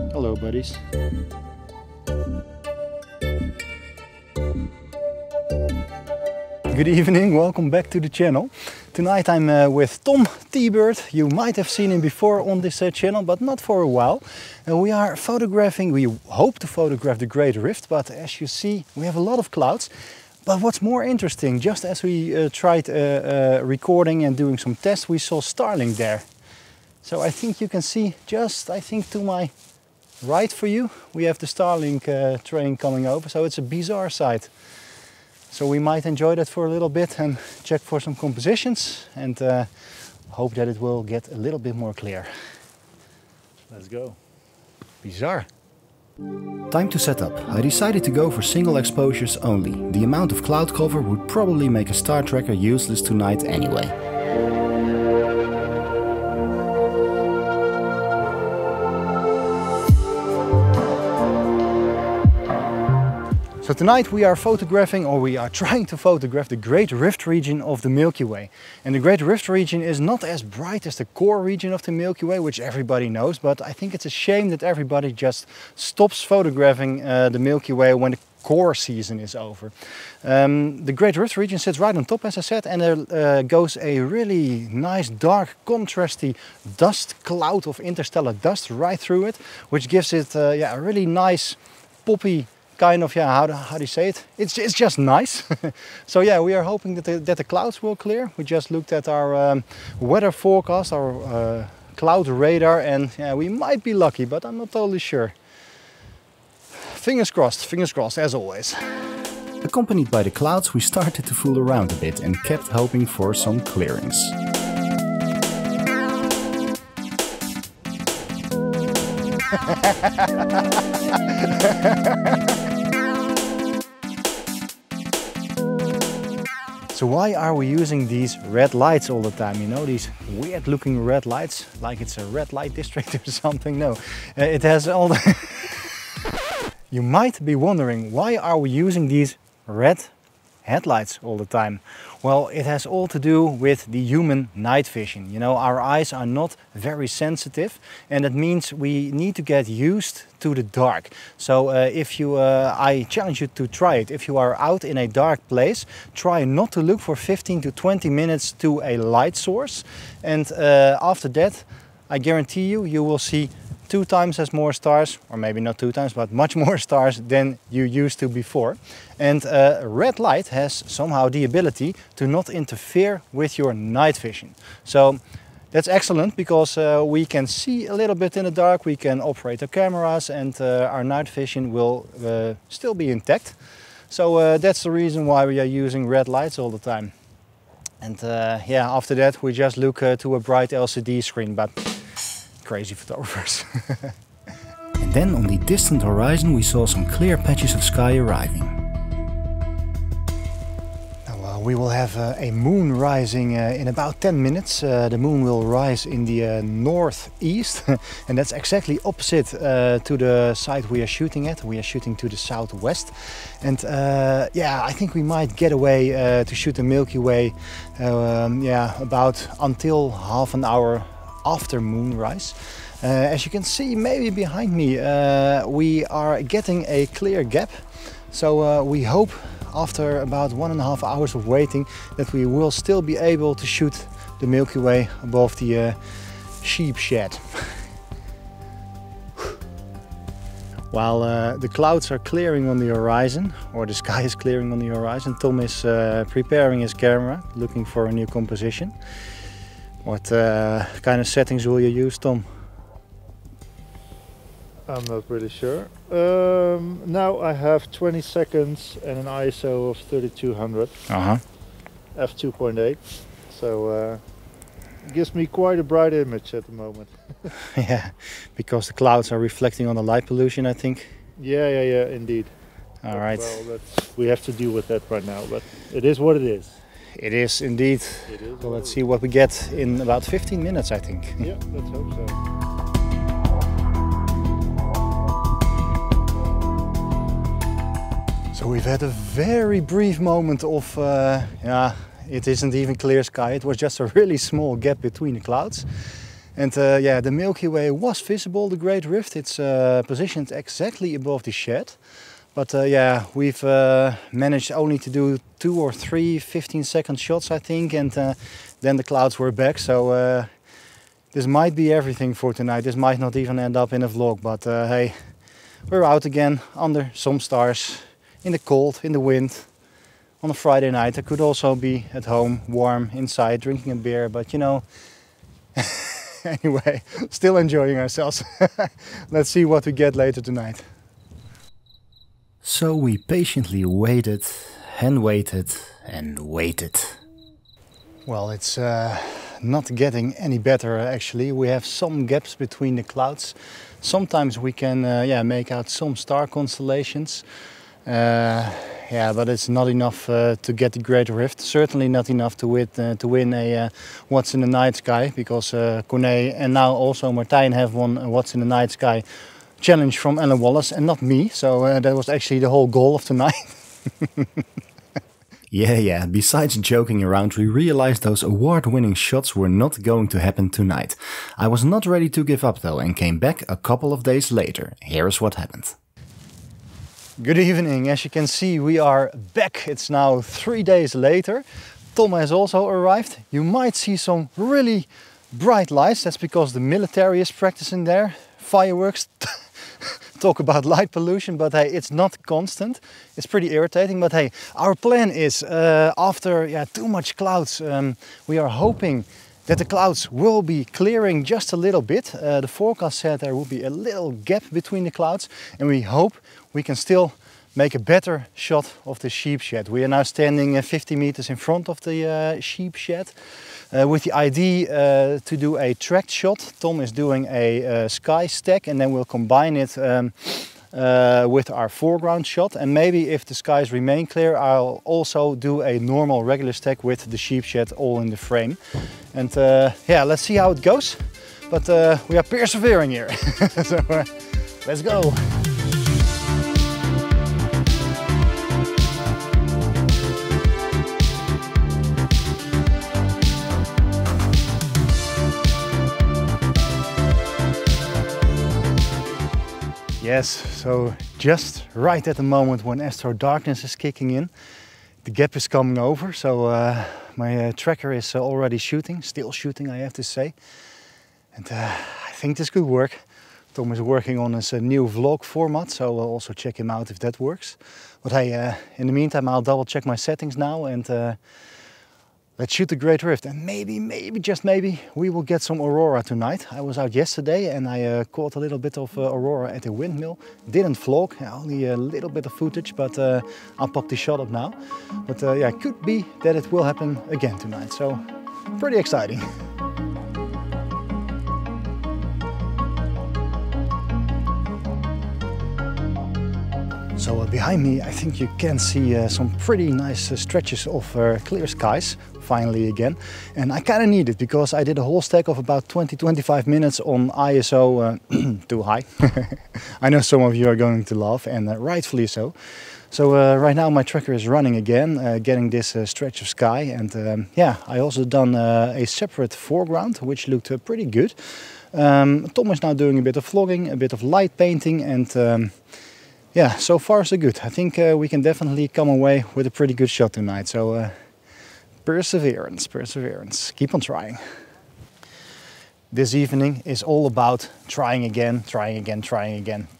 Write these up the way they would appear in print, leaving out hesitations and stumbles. Hello, buddies. Good evening, welcome back to the channel. Tonight I'm with Tom T-Bird. You might have seen him before on this channel, but not for a while. We are photographing, we hope to photograph the Great Rift, but as you see we have a lot of clouds. But what's more interesting, just as we tried recording and doing some tests, we saw Starlink there. So I think you can see just, I think to my right for you, we have the Starlink train coming over, so it's a bizarre sight. So we might enjoy that for a little bit and check for some compositions and hope that it will get a little bit more clear. Let's go. Bizarre. Time to set up. I decided to go for single exposures only. The amount of cloud cover would probably make a star tracker useless tonight anyway. So tonight we are photographing, or we are trying to photograph, the Great Rift region of the Milky Way. And the Great Rift region is not as bright as the core region of the Milky Way, which everybody knows, but I think it's a shame that everybody just stops photographing the Milky Way when the core season is over. The Great Rift region sits right on top, as I said, and there goes a really nice dark contrasty dust cloud of interstellar dust right through it, which gives it a really nice poppy kind of, how do you say it? It's just nice. So yeah, we are hoping that the clouds will clear. We just looked at our weather forecast, our cloud radar, and yeah, we might be lucky, but I'm not totally sure. Fingers crossed as always. Accompanied by the clouds, we started to fool around a bit and kept hoping for some clearings. So why are we using these red lights all the time? You know, these weird looking red lights, like it's a red light district or something. No, it has all the... You might be wondering, why are we using these red headlights all the time? Well, it has all to do with the human night vision. You know, our eyes are not very sensitive, and that means we need to get used to the dark. So if you, I challenge you to try it. If you are out in a dark place, try not to look for 15 to 20 minutes to a light source. And after that, I guarantee you, you will see 2 times as more stars, or maybe not 2 times, but much more stars than you used to before. And red light has somehow the ability to not interfere with your night vision. So that's excellent, because we can see a little bit in the dark, we can operate our cameras, and our night vision will still be intact. So that's the reason why we are using red lights all the time. And yeah, after that we just look to a bright LCD screen, but crazy photographers. And then on the distant horizon we saw some clear patches of sky arriving. Now, we will have a moon rising in about 10 minutes. The moon will rise in the northeast, and that's exactly opposite to the side we are shooting at. We are shooting to the southwest, and yeah, I think we might get away to shoot the Milky Way about until half an hour after moonrise. As you can see, maybe behind me, we are getting a clear gap. So we hope after about 1.5 hours of waiting that we will still be able to shoot the Milky Way above the sheep shed. While the clouds are clearing on the horizon, or the sky is clearing on the horizon, Tom is preparing his camera, looking for a new composition. What kind of settings will you use, Tom? I'm not really sure. Now I have 20 seconds and an ISO of 3200, f2.8, so it gives me quite a bright image at the moment. Yeah, because the clouds are reflecting on the light pollution, I think. Yeah, indeed. All right. Well, that's, we have to deal with that right now, but it is what it is. It is indeed. It is. So let's see what we get in about 15 minutes, I think. Yeah, let's hope so. So we've had a very brief moment of It isn't even clear sky. It was just a really small gap between the clouds. And yeah, the Milky Way was visible, the Great Rift. It's positioned exactly above the shed. But yeah, we've managed only to do 2 or 3 15-second shots, I think. And then the clouds were back. So this might be everything for tonight. This might not even end up in a vlog. But hey, we're out again under some stars, in the cold, in the wind. On a Friday night, I could also be at home, warm, inside, drinking a beer. But you know, anyway, still enjoying ourselves. Let's see what we get later tonight. So we patiently waited and waited and waited. Well, it's not getting any better actually. We have some gaps between the clouds. Sometimes we can yeah, make out some star constellations. Yeah, but it's not enough to get the Great Rift. Certainly not enough to win a What's in the Night Sky, because Corné and now also Martijn have won a What's in the Night Sky challenge from Anna Wallace and not me. So that was actually the whole goal of tonight. Yeah, besides joking around, we realized those award-winning shots were not going to happen tonight. I was not ready to give up though and came back a couple of days later. Here's what happened. Good evening. As you can see, we are back. It's now 3 days later. Tom has also arrived. You might see some really bright lights. That's because the military is practicing there. Fireworks. Talk about light pollution, but hey, it's not constant. It's pretty irritating, but hey, our plan is after too much clouds, we are hoping that the clouds will be clearing just a little bit. The forecast said there will be a little gap between the clouds, and we hope we can still make a better shot of the sheep shed. We are now standing 50 meters in front of the sheep shed with the idea to do a tracked shot. Tom is doing a sky stack, and then we'll combine it with our foreground shot, and maybe if the skies remain clear, I'll also do a normal regular stack with the sheep shed all in the frame. And yeah, let's see how it goes, but we are persevering here. So let's go. Yes, so just right at the moment when astro darkness is kicking in, the gap is coming over. So my tracker is already shooting, still shooting, I have to say. And I think this could work. Tom is working on his new vlog format, so we'll also check him out if that works. But hey, in the meantime, I'll double check my settings now and let's shoot the Great Rift, and maybe, just maybe, we will get some aurora tonight. I was out yesterday and I caught a little bit of aurora at the windmill. Didn't vlog, only a little bit of footage, but I'll pop the shot up now. But yeah, it could be that it will happen again tonight, so pretty exciting. So behind me, I think you can see some pretty nice stretches of clear skies, finally again. And I kind of need it, because I did a whole stack of about 20-25 minutes on ISO too high. I know some of you are going to laugh, and rightfully so. So right now my tracker is running again, getting this stretch of sky. And yeah, I also done a separate foreground, which looked pretty good. Tom is now doing a bit of vlogging, a bit of light painting, and yeah, so far so good. I think we can definitely come away with a pretty good shot tonight. So perseverance, keep on trying. This evening is all about trying again,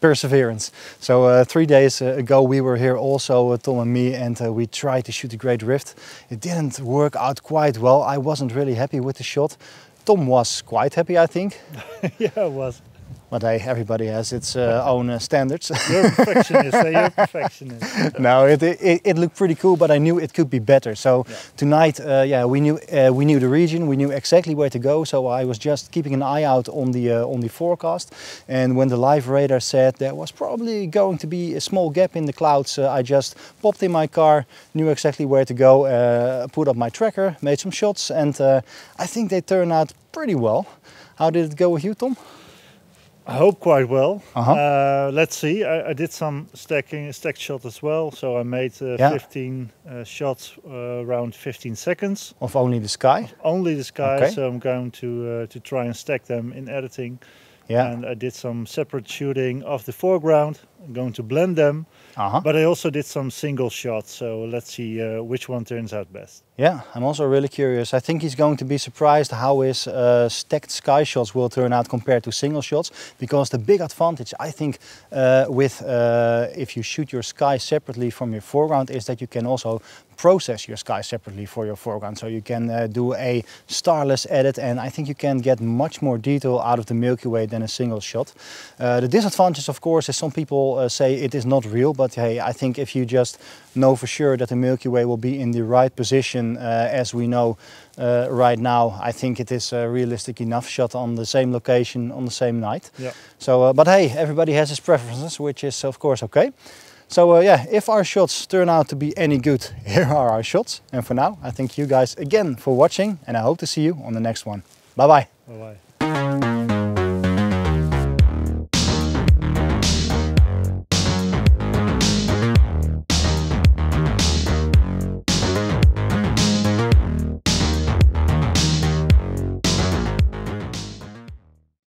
perseverance. So 3 days ago we were here also, Tom and me, and we tried to shoot the Great Rift. It didn't work out quite well. I wasn't really happy with the shot. Tom was quite happy, I think. Yeah, I was. But hey, everybody has its own standards. You're a perfectionist, you're a perfectionist. No, it looked pretty cool, but I knew it could be better. So yeah. Tonight, yeah, we knew the region, we knew exactly where to go. So I was just keeping an eye out on the forecast. And when the live radar said there was probably going to be a small gap in the clouds, I just popped in my car, knew exactly where to go, put up my tracker, made some shots, and I think they turned out pretty well. How did it go with you, Tom? I hope quite well. Uh-huh. Let's see. I did some stack shot as well, so I made 15 shots around 15 seconds. Of only the sky? Of only the sky, okay. So I'm going to try and stack them in editing. Yeah. And I did some separate shooting of the foreground. I'm going to blend them, uh-huh. But I also did some single shots, so let's see which one turns out best. Yeah, I'm also really curious. I think he's going to be surprised how his stacked sky shots will turn out compared to single shots, because the big advantage, I think, if you shoot your sky separately from your foreground, is that you can also process your sky separately for your foreground. So you can do a starless edit, and I think you can get much more detail out of the Milky Way than a single shot. The disadvantage, of course, is some people say it is not real, but hey, I think if you just know for sure that the Milky Way will be in the right position as we know right now, I think it is a realistic enough shot on the same location on the same night. Yeah. So, but hey, everybody has his preferences, which is of course okay. So yeah, if our shots turn out to be any good, here are our shots. And for now, I thank you guys again for watching, and I hope to see you on the next one. Bye bye. Bye bye.